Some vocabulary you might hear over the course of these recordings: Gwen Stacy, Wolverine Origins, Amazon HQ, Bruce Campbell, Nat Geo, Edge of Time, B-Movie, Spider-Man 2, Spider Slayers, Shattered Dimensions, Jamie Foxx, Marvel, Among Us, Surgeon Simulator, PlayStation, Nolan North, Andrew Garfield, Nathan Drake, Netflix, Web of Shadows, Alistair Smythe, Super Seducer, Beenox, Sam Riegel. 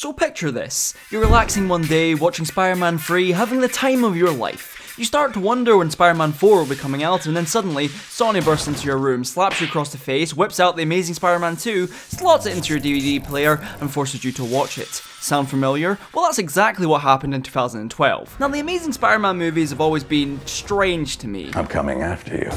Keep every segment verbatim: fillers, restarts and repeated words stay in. So picture this, you're relaxing one day, watching Spider-Man three, having the time of your life. You start to wonder when Spider-Man four will be coming out, and then suddenly, Sony bursts into your room, slaps you across the face, whips out The Amazing Spider-Man two, slots it into your D V D player, and forces you to watch it. Sound familiar? Well, that's exactly what happened in two thousand twelve. Now, the Amazing Spider-Man movies have always been strange to me. I'm coming after you.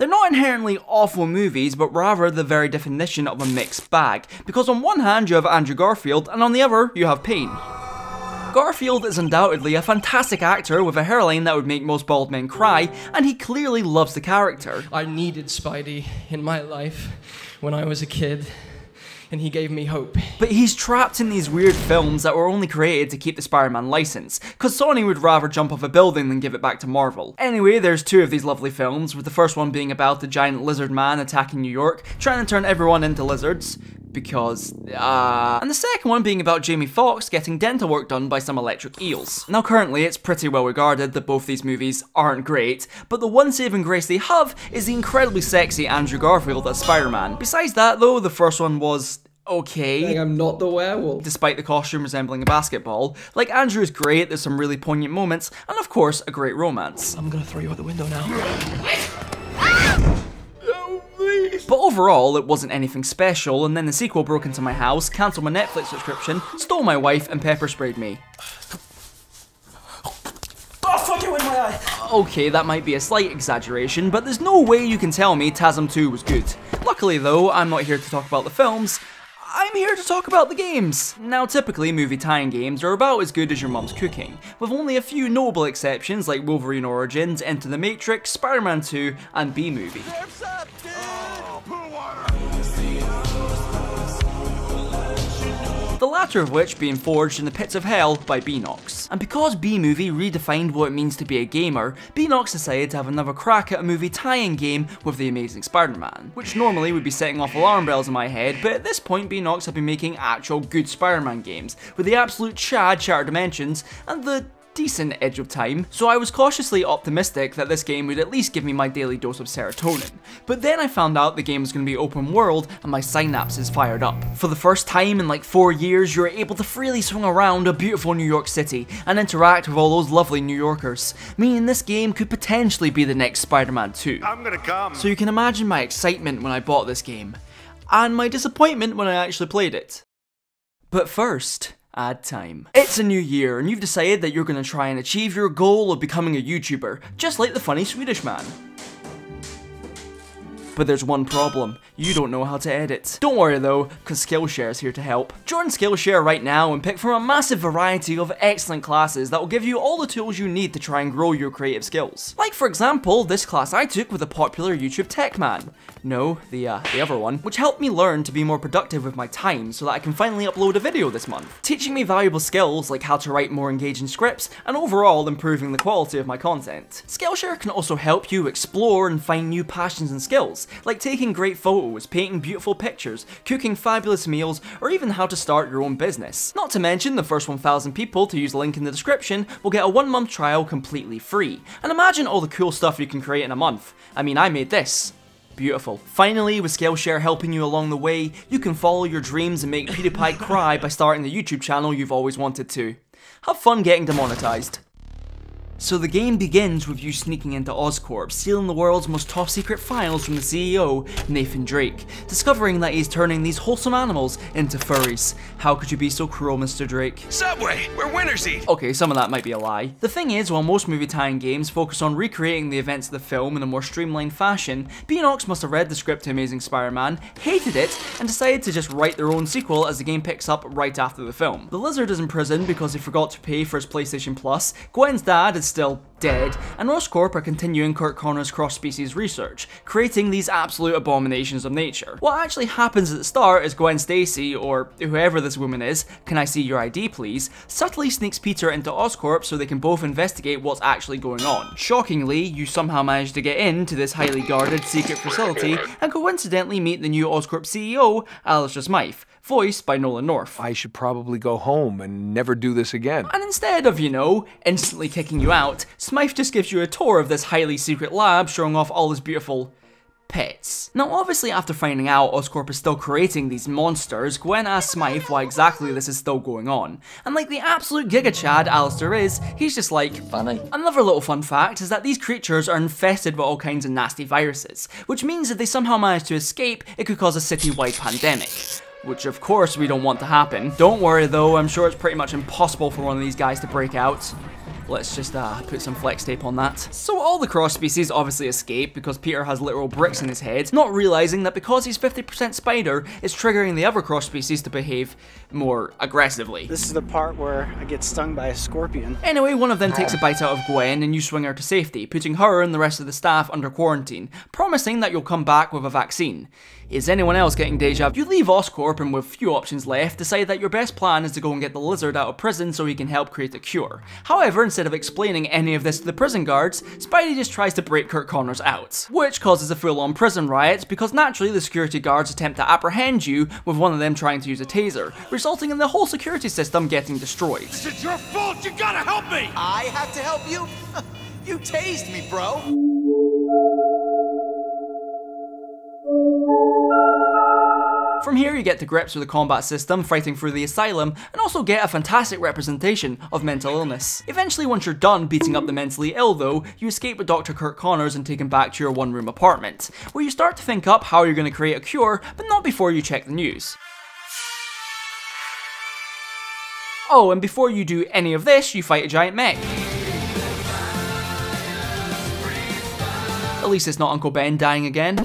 They're not inherently awful movies, but rather the very definition of a mixed bag, because on one hand you have Andrew Garfield, and on the other you have Payne. Garfield is undoubtedly a fantastic actor with a hairline that would make most bald men cry, and he clearly loves the character. I needed Spidey in my life when I was a kid, and he gave me hope. But he's trapped in these weird films that were only created to keep the Spider-Man license, cause Sony would rather jump off a building than give it back to Marvel. Anyway, there's two of these lovely films, with the first one being about the giant lizard man attacking New York, trying to turn everyone into lizards, because, uh... and the second one being about Jamie Foxx getting dental work done by some electric eels. Now currently, it's pretty well regarded that both these movies aren't great, but the one saving grace they have is the incredibly sexy Andrew Garfield as Spider-Man. Besides that though, the first one was okay. Dang, I'm not the werewolf. Despite the costume resembling a basketball. Like, Andrew is great, there's some really poignant moments, and of course, a great romance. I'm gonna throw you out the window now. But overall, it wasn't anything special, and then the sequel broke into my house, cancelled my Netflix subscription, stole my wife, and pepper sprayed me. Oh, fuck, it went in my eye! Okay, that might be a slight exaggeration, but there's no way you can tell me TASM two was good. Luckily though, I'm not here to talk about the films, I'm here to talk about the games. Now typically movie tie-in games are about as good as your mum's cooking, with only a few notable exceptions like Wolverine Origins, Enter the Matrix, Spider-Man two, and B-Movie. The latter of which being forged in the pits of hell by Beenox. And because B-Movie redefined what it means to be a gamer, Beenox decided to have another crack at a movie tie-in game with The Amazing Spider-Man, which normally would be setting off alarm bells in my head, but at this point Beenox had been making actual good Spider-Man games, with the absolute chad Shattered Dimensions and the decent Edge of Time, so I was cautiously optimistic that this game would at least give me my daily dose of serotonin. But then I found out the game was going to be open world and my synapses fired up. For the first time in like four years, you were able to freely swing around a beautiful New York City and interact with all those lovely New Yorkers, meaning this game could potentially be the next Spider-Man two. I'm gonna come. So you can imagine my excitement when I bought this game, and my disappointment when I actually played it. But first, ad time. It's a new year and you've decided that you're going to try and achieve your goal of becoming a YouTuber, just like the funny Swedish man. But there's one problem, you don't know how to edit. Don't worry though, because Skillshare is here to help. Join Skillshare right now and pick from a massive variety of excellent classes that will give you all the tools you need to try and grow your creative skills. Like for example, this class I took with a popular YouTube tech man. No, the, uh, the other one. Which helped me learn to be more productive with my time so that I can finally upload a video this month. Teaching me valuable skills like how to write more engaging scripts and overall improving the quality of my content. Skillshare can also help you explore and find new passions and skills. Like taking great photos, painting beautiful pictures, cooking fabulous meals, or even how to start your own business. Not to mention, the first one thousand people to use the link in the description will get a one month trial completely free. And imagine all the cool stuff you can create in a month. I mean, I made this. Beautiful. Finally, with Skillshare helping you along the way, you can follow your dreams and make PewDiePie cry by starting the YouTube channel you've always wanted to. Have fun getting demonetized. So the game begins with you sneaking into Oscorp, stealing the world's most top secret files from the C E O, Nathan Drake, discovering that he's turning these wholesome animals into furries. How could you be so cruel, Mister Drake? Subway, where winners eat! Okay, some of that might be a lie. The thing is, while most movie tie-in games focus on recreating the events of the film in a more streamlined fashion, Beanox must have read the script to Amazing Spider-Man, hated it, and decided to just write their own sequel as the game picks up right after the film. The lizard is in prison because he forgot to pay for his PlayStation Plus, Gwen's dad is still dead, and Oscorp are continuing Curt Connors' cross-species research, creating these absolute abominations of nature. What actually happens at the start is Gwen Stacy, or whoever this woman is, can I see your I D please, subtly sneaks Peter into Oscorp so they can both investigate what's actually going on. Shockingly, you somehow manage to get into this highly guarded secret facility and coincidentally meet the new Oscorp C E O, Alistair Smythe, voiced by Nolan North. I should probably go home and never do this again. And instead of, you know, instantly kicking you out, Smythe just gives you a tour of this highly secret lab, showing off all his beautiful pets. Now obviously after finding out Oscorp is still creating these monsters, Gwen asks Smythe why exactly this is still going on. And like the absolute giga chad Alistair is, he's just like, funny. Another little fun fact is that these creatures are infested with all kinds of nasty viruses, which means if they somehow manage to escape, it could cause a city-wide pandemic. Which of course we don't want to happen. Don't worry though, I'm sure it's pretty much impossible for one of these guys to break out. Let's just uh, put some flex tape on that. So all the cross species obviously escape because Peter has literal bricks in his head, not realizing that because he's fifty percent spider, it's triggering the other cross species to behave more aggressively. This is the part where I get stung by a scorpion. Anyway, one of them takes a bite out of Gwen and you swing her to safety, putting her and the rest of the staff under quarantine, promising that you'll come back with a vaccine. Is anyone else getting deja vu? You leave Oscorp and with few options left, decide that your best plan is to go and get the lizard out of prison so he can help create a cure. However, instead of explaining any of this to the prison guards, Spidey just tries to break Curt Connors out, which causes a full-on prison riot because naturally the security guards attempt to apprehend you with one of them trying to use a taser, resulting in the whole security system getting destroyed. This is your fault, you gotta help me! I have to help you? You tased me, bro! From here you get to grips with the combat system, fighting through the asylum, and also get a fantastic representation of mental illness. Eventually once you're done beating up the mentally ill though, you escape with Doctor Curt Connors and take him back to your one room apartment, where you start to think up how you're going to create a cure, but not before you check the news. Oh, and before you do any of this, you fight a giant mech. At least it's not Uncle Ben dying again.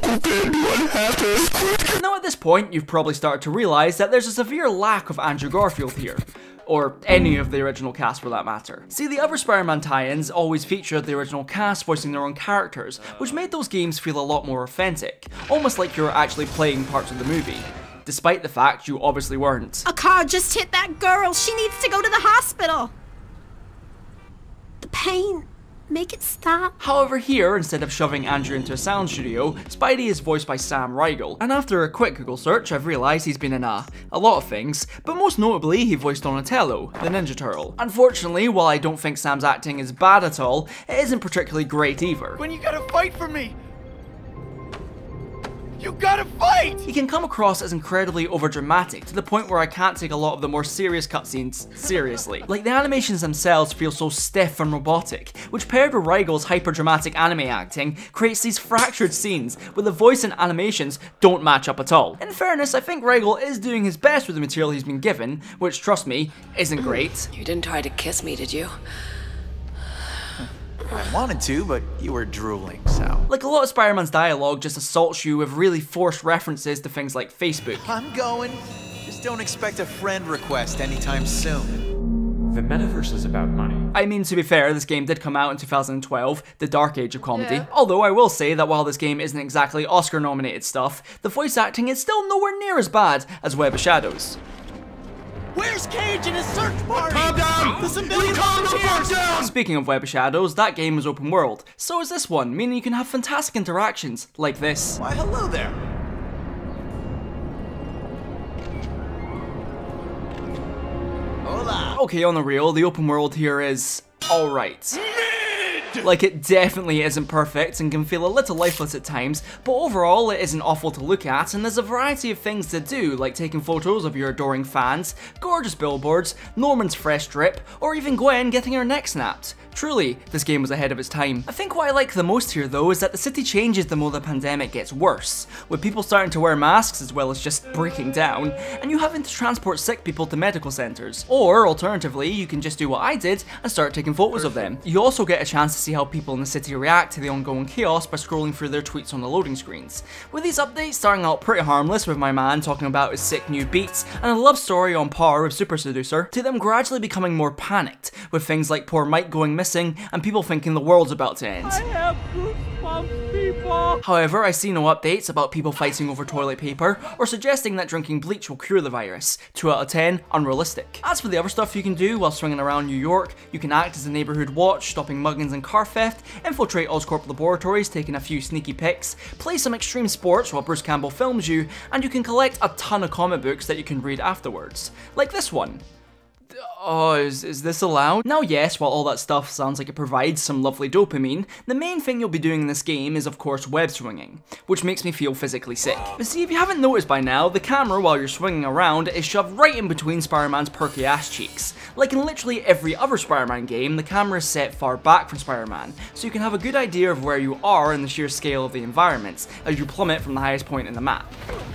Now at this point, you've probably started to realise that there's a severe lack of Andrew Garfield here. Or any of the original cast for that matter. See, the other Spider-Man tie-ins always featured the original cast voicing their own characters, which made those games feel a lot more authentic, almost like you were actually playing parts of the movie. Despite the fact you obviously weren't. A car just hit that girl! She needs to go to the hospital! The pain. Make it stop. However, here, instead of shoving Andrew into a sound studio, Spidey is voiced by Sam Riegel. And after a quick Google search, I've realised he's been in a, a lot of things, but most notably, he voiced Donatello, the Ninja Turtle. Unfortunately, while I don't think Sam's acting is bad at all, it isn't particularly great either. When you gotta fight for me! You gotta fight! He can come across as incredibly overdramatic, to the point where I can't take a lot of the more serious cutscenes seriously. Like, the animations themselves feel so stiff and robotic, which paired with Riegel's hyper-dramatic anime acting, creates these fractured scenes, where the voice and animations don't match up at all. In fairness, I think Riegel is doing his best with the material he's been given, which, trust me, isn't great. You didn't try to kiss me, did you? I wanted to, but you were drooling, so. Like, a lot of Spider-Man's dialogue just assaults you with really forced references to things like Facebook. I'm going. Just don't expect a friend request anytime soon. The metaverse is about money. I mean, to be fair, this game did come out in two thousand twelve, the dark age of comedy. Yeah. Although I will say that while this game isn't exactly Oscar-nominated stuff, the voice acting is still nowhere near as bad as Web of Shadows. Where's Cage and his search party? Calm down! Listen, Billy, calm the fuck down! Speaking of Web of Shadows, that game is open world. So is this one, meaning you can have fantastic interactions like this. Why, hello there. Hola. Okay, on the real, the open world here is alright. Like, it definitely isn't perfect and can feel a little lifeless at times, but overall it isn't awful to look at and there's a variety of things to do, like taking photos of your adoring fans, gorgeous billboards, Norman's fresh drip, or even Gwen getting her neck snapped. Truly, this game was ahead of its time. I think what I like the most here though is that the city changes the more the pandemic gets worse, with people starting to wear masks as well as just breaking down, and you having to transport sick people to medical centres. Or, alternatively, you can just do what I did and start taking photos of them. You also get a chance to see how people in the city react to the ongoing chaos by scrolling through their tweets on the loading screens. With these updates starting out pretty harmless with my man talking about his sick new beats and a love story on par with Super Seducer, to them gradually becoming more panicked, with things like poor Mike going missing and people thinking the world's about to end. I have goosebumps, people. However, I see no updates about people fighting over toilet paper or suggesting that drinking bleach will cure the virus. two out of ten, unrealistic. As for the other stuff you can do while swinging around New York, you can act as a neighbourhood watch, stopping muggings and car theft, infiltrate Oscorp laboratories, taking a few sneaky pics, play some extreme sports while Bruce Campbell films you, and you can collect a ton of comic books that you can read afterwards. Like this one. oh, is, is this allowed? Now yes, while all that stuff sounds like it provides some lovely dopamine, the main thing you'll be doing in this game is of course web swinging, which makes me feel physically sick. But see, if you haven't noticed by now, the camera while you're swinging around is shoved right in between Spider-Man's perky ass cheeks. Like in literally every other Spider-Man game, the camera is set far back from Spider-Man, so you can have a good idea of where you are and the sheer scale of the environments, as you plummet from the highest point in the map.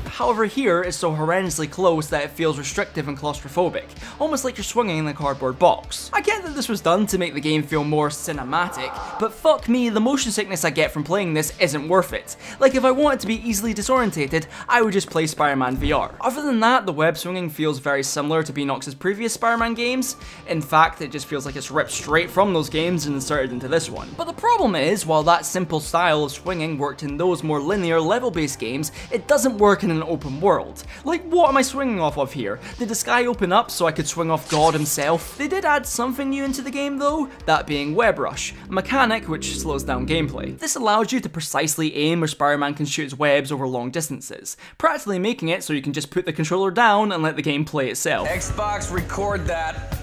However, here it's so horrendously close that it feels restrictive and claustrophobic, almost like you're swinging in a cardboard box. I get that this was done to make the game feel more cinematic, but fuck me, the motion sickness I get from playing this isn't worth it. Like if I wanted to be easily disorientated, I would just play Spider-Man V R. Other than that, the web swinging feels very similar to Beenox's previous Spider-Man games. In fact, it just feels like it's ripped straight from those games and inserted into this one. But the problem is, while that simple style of swinging worked in those more linear level-based games, it doesn't work in an open world. Like, what am I swinging off of here? Did the sky open up so I could swing off God himself? They did add something new into the game though, that being Web Rush, a mechanic which slows down gameplay. This allows you to precisely aim where Spider-Man can shoot his webs over long distances, practically making it so you can just put the controller down and let the game play itself. Xbox, record that.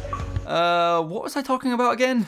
Uh, what was I talking about again?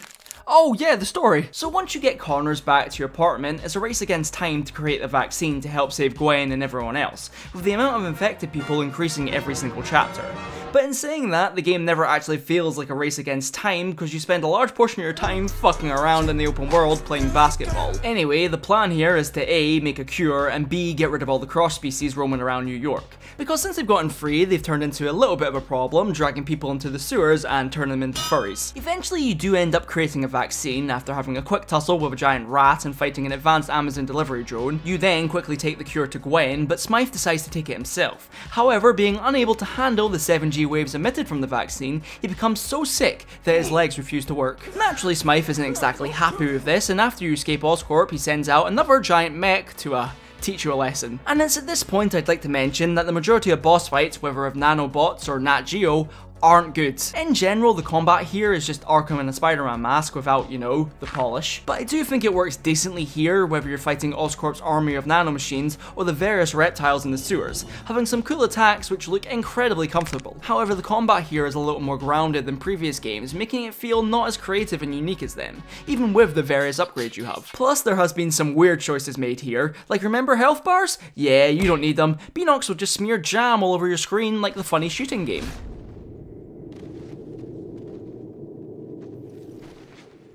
Oh yeah, the story. So once you get Connors back to your apartment, it's a race against time to create the vaccine to help save Gwen and everyone else, with the amount of infected people increasing every single chapter. But in saying that, the game never actually feels like a race against time because you spend a large portion of your time fucking around in the open world playing basketball. Anyway, the plan here is to A, make a cure, and B, get rid of all the cross species roaming around New York. Because since they've gotten free, they've turned into a little bit of a problem, dragging people into the sewers and turning them into furries. Eventually you do end up creating a vaccine after having a quick tussle with a giant rat and fighting an advanced Amazon delivery drone. You then quickly take the cure to Gwen, but Smythe decides to take it himself. However, being unable to handle the seven G waves emitted from the vaccine, he becomes so sick that his legs refuse to work. Naturally, Smythe isn't exactly happy with this, and after you escape Oscorp, he sends out another giant mech to a teach you a lesson. And it's at this point I'd like to mention that the majority of boss fights, whether of nanobots or Nat Geo, aren't good. In general, the combat here is just Arkham in a Spider-Man mask without, you know, the polish. But I do think it works decently here, whether you're fighting Oscorp's army of nanomachines or the various reptiles in the sewers, having some cool attacks which look incredibly comfortable. However, the combat here is a little more grounded than previous games, making it feel not as creative and unique as them, even with the various upgrades you have. Plus, there has been some weird choices made here, like remember health bars? Yeah, you don't need them. Beenox will just smear jam all over your screen like the funny shooting game.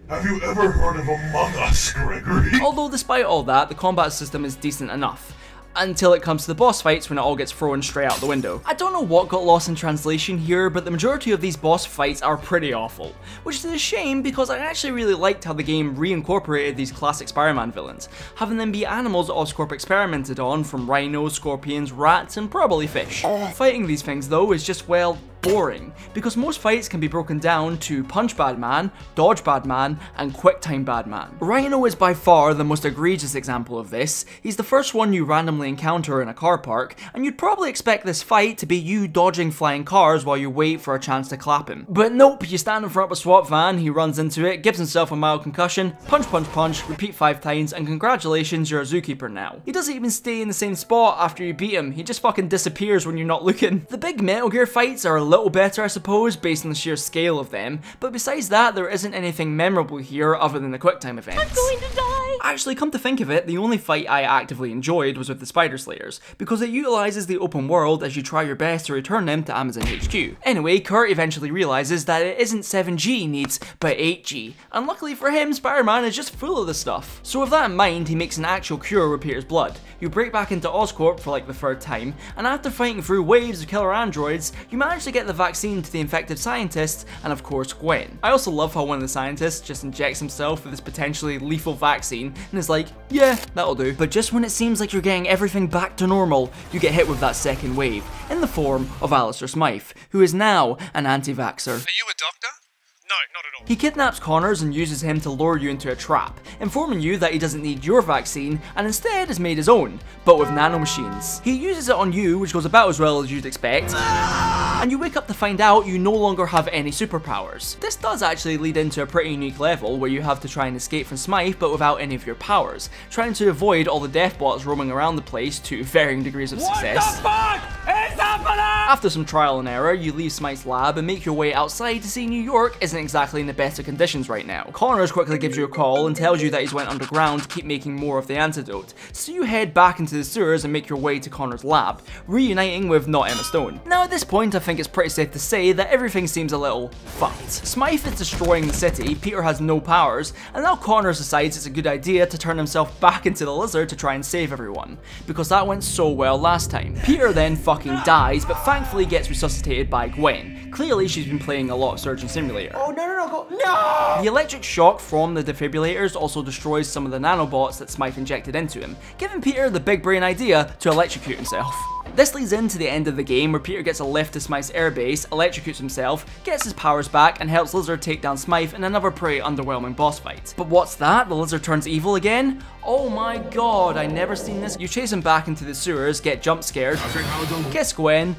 Have you ever heard of Among Us, Gregory? Although despite all that, the combat system is decent enough, until it comes to the boss fights when it all gets thrown straight out the window. I don't know what got lost in translation here, but the majority of these boss fights are pretty awful, which is a shame because I actually really liked how the game reincorporated these classic Spider-Man villains, having them be animals Oscorp experimented on, from rhinos, scorpions, rats, and probably fish. Fighting these things though is just, well, boring, because most fights can be broken down to Punch Bad Man, Dodge Bad Man, and Quick Time Bad Man. Rhino is by far the most egregious example of this. He's the first one you randomly encounter in a car park, and you'd probably expect this fight to be you dodging flying cars while you wait for a chance to clap him. But nope, you stand in front of a SWAT van, he runs into it, gives himself a mild concussion, punch punch punch, repeat five times, and congratulations, you're a zookeeper now. He doesn't even stay in the same spot after you beat him, he just fucking disappears when you're not looking. The big Metal Gear fights are a little better, I suppose, based on the sheer scale of them, but besides that, there isn't anything memorable here other than the quick time events. I'm going to die! Actually, come to think of it, the only fight I actively enjoyed was with the Spider Slayers, because it utilises the open world as you try your best to return them to Amazon H Q. Anyway, Curt eventually realises that it isn't seven G he needs, but eight G, and luckily for him, Spider-Man is just full of this stuff. So with that in mind, he makes an actual cure with Peter's blood. You break back into Oscorp for like the third time, and after fighting through waves of killer androids, you manage to get the vaccine to the infected scientists and of course Gwen. I also love how one of the scientists just injects himself with this potentially lethal vaccine and is like, yeah, that'll do. But just when it seems like you're getting everything back to normal, you get hit with that second wave in the form of Alistair Smythe, who is now an anti-vaxxer. Are you a doctor? No, not at all. He kidnaps Connors and uses him to lure you into a trap, informing you that he doesn't need your vaccine and instead has made his own, but with nanomachines. He uses it on you, which goes about as well as you'd expect, and you wake up to find out you no longer have any superpowers. This does actually lead into a pretty unique level where you have to try and escape from Smythe but without any of your powers, trying to avoid all the deathbots roaming around the place to varying degrees of success. What the fuck is happening? After some trial and error, you leave Smythe's lab and make your way outside to see New York isn't exactly in the best of conditions right now. Connors quickly gives you a call and tells you that he's went underground to keep making more of the antidote, so you head back into the sewers and make your way to Connors' lab, reuniting with not Emma Stone. Now at this point I think it's pretty safe to say that everything seems a little fucked. Smythe is destroying the city, Peter has no powers, and now Connors decides it's a good idea to turn himself back into the lizard to try and save everyone, because that went so well last time. Peter then fucking dies, but thankfully gets resuscitated by Gwen. Clearly she's been playing a lot of Surgeon Simulator. Oh no no no go no! The electric shock from the defibrillators also destroys some of the nanobots that Smythe injected into him, giving Peter the big brain idea to electrocute himself. This leads into the end of the game where Peter gets a lift to Smythe's airbase, electrocutes himself, gets his powers back and helps Lizard take down Smythe in another pretty underwhelming boss fight. But what's that? The Lizard turns evil again? Oh my god, I never seen this. You chase him back into the sewers, get jump scared, kiss Gwen,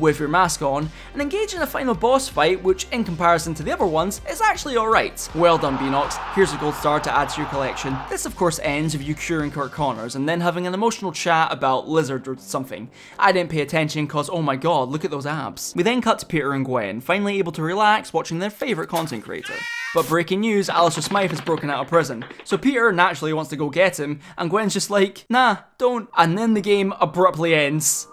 with your mask on, and engage in a final boss fight, which in comparison to the other ones is actually alright. Well done Beenox, here's a gold star to add to your collection. This of course ends with you curing Curt Connors and then having an emotional chat about Lizard or something. I didn't pay attention cause oh my god, look at those abs. We then cut to Peter and Gwen, finally able to relax watching their favourite content creator. But breaking news, Alistair Smythe has broken out of prison, so Peter naturally wants to go get him and Gwen's just like, nah, don't, and then the game abruptly ends.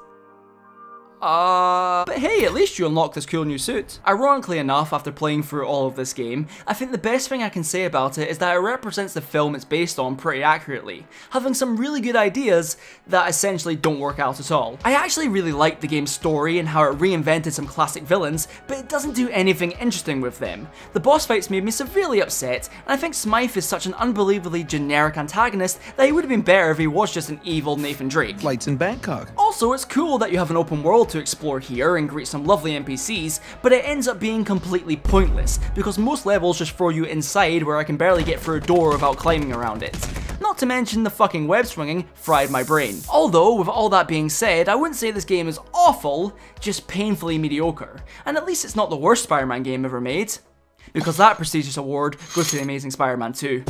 Uh, but hey, at least you unlock this cool new suit. Ironically enough, after playing through all of this game, I think the best thing I can say about it is that it represents the film it's based on pretty accurately, having some really good ideas that essentially don't work out at all. I actually really liked the game's story and how it reinvented some classic villains, but it doesn't do anything interesting with them. The boss fights made me severely upset, and I think Smythe is such an unbelievably generic antagonist that he would have been better if he was just an evil Nathan Drake. Flights in Bangkok. Also, it's cool that you have an open world to explore here and greet some lovely N P Cs, but it ends up being completely pointless because most levels just throw you inside where I can barely get through a door without climbing around it. Not to mention the fucking web swinging fried my brain. Although, with all that being said, I wouldn't say this game is awful, just painfully mediocre. And at least it's not the worst Spider-Man game ever made, because that prestigious award goes to The Amazing Spider-Man two.